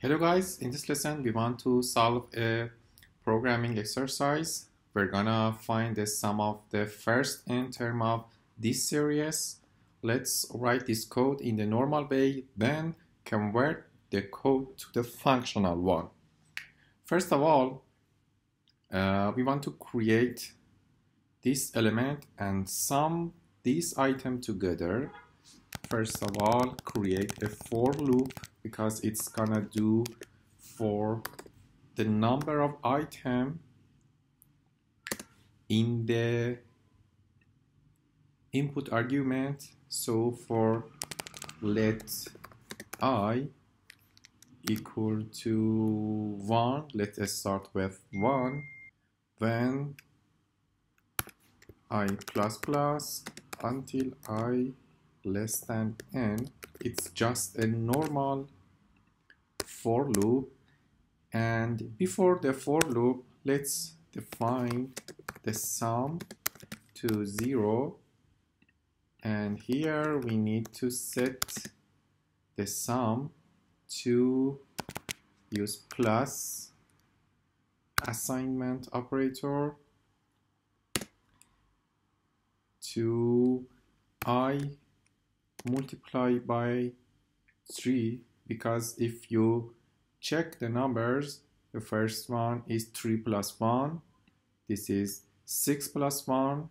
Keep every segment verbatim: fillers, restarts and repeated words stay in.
Hello guys, in this lesson we want to solve a programming exercise. We're gonna find the sum of the first n term of this series. Let's write this code in the normal way, then convert the code to the functional one. First of all, uh, we want to create this element and sum this item together. First of all, create a for loop because it's gonna do for the number of item in the input argument. So for let I equal to one, let us start with one, then I plus plus until I less than n. It's just a normal for loop, and before the for loop let's define the sum to zero, and here we need to set the sum to use plus assignment operator to I multiply by three, because if you check the numbers, the first one is three plus one, this is six plus one,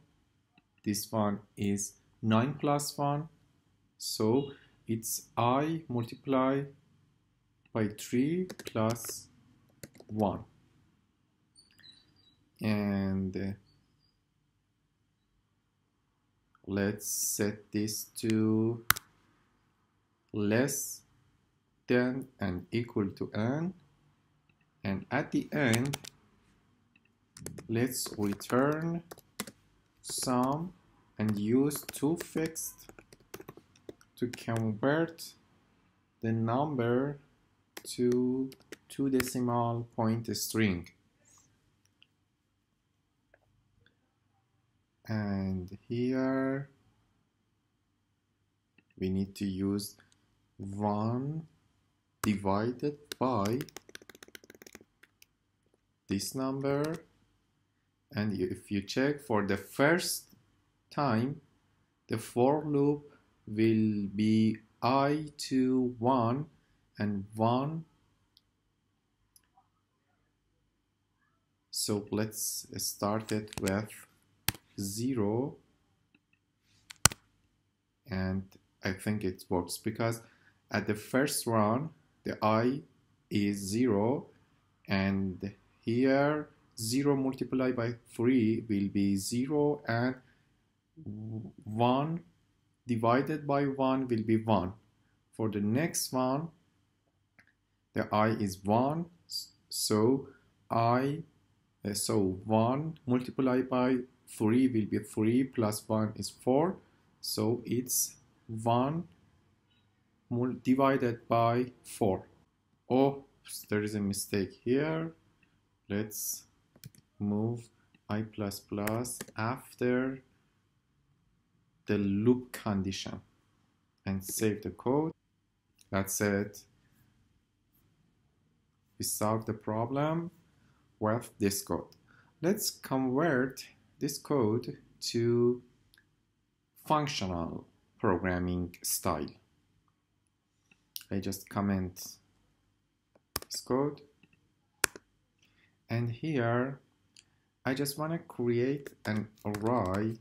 this one is nine plus one, so it's I multiply by three plus one. And let's set this to less than and equal to n, and at the end let's return sum and use toFixed to convert the number to two decimal point string. And here we need to use one divided by this number, and if you check for the first time the for loop will be I to one and one. So let's start it with zero, and I think it works because at the first run the I is zero, and here zero multiplied by three will be zero, and one divided by one will be one. For the next one the I is one, so I so one multiplied by three will be three plus one is four, so it's one divided by four. Oh, there is a mistake here. Let's move I plus plus after the loop condition and save the code. That's it. We solved the problem with this code. Let's convert this code to functional programming style. I just comment this code, and here I just want to create an array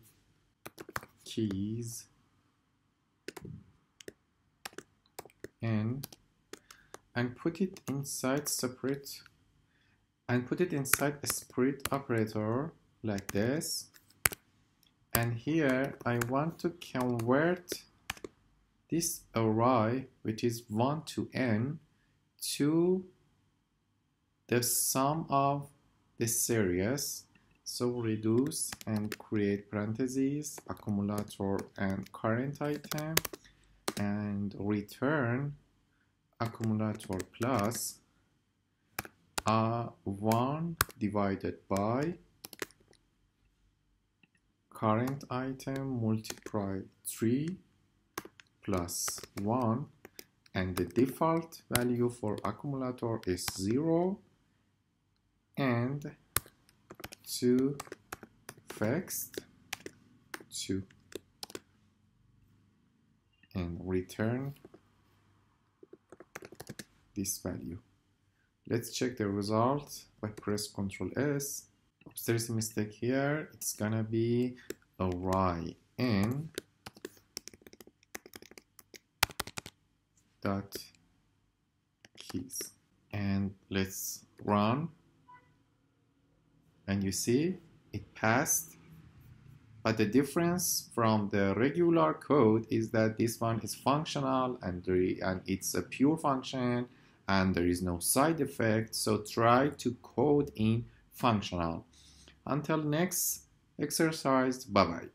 keys n and put it inside separate and put it inside a split operator like this. And here I want to convert this array, which is one to n, to the sum of the series. So reduce and create parentheses, accumulator and current item, and return accumulator plus uh, one divided by current item multiply three plus one, and the default value for accumulator is zero and two fixed two, and return this value. Let's check the result by press control S. Oops, there is a mistake here. It's gonna be array n dot keys, and let's run, and you see it passed. But the difference from the regular code is that this one is functional and, and it's a pure function and there is no side effect. So try to code in functional. Until next exercise, bye-bye.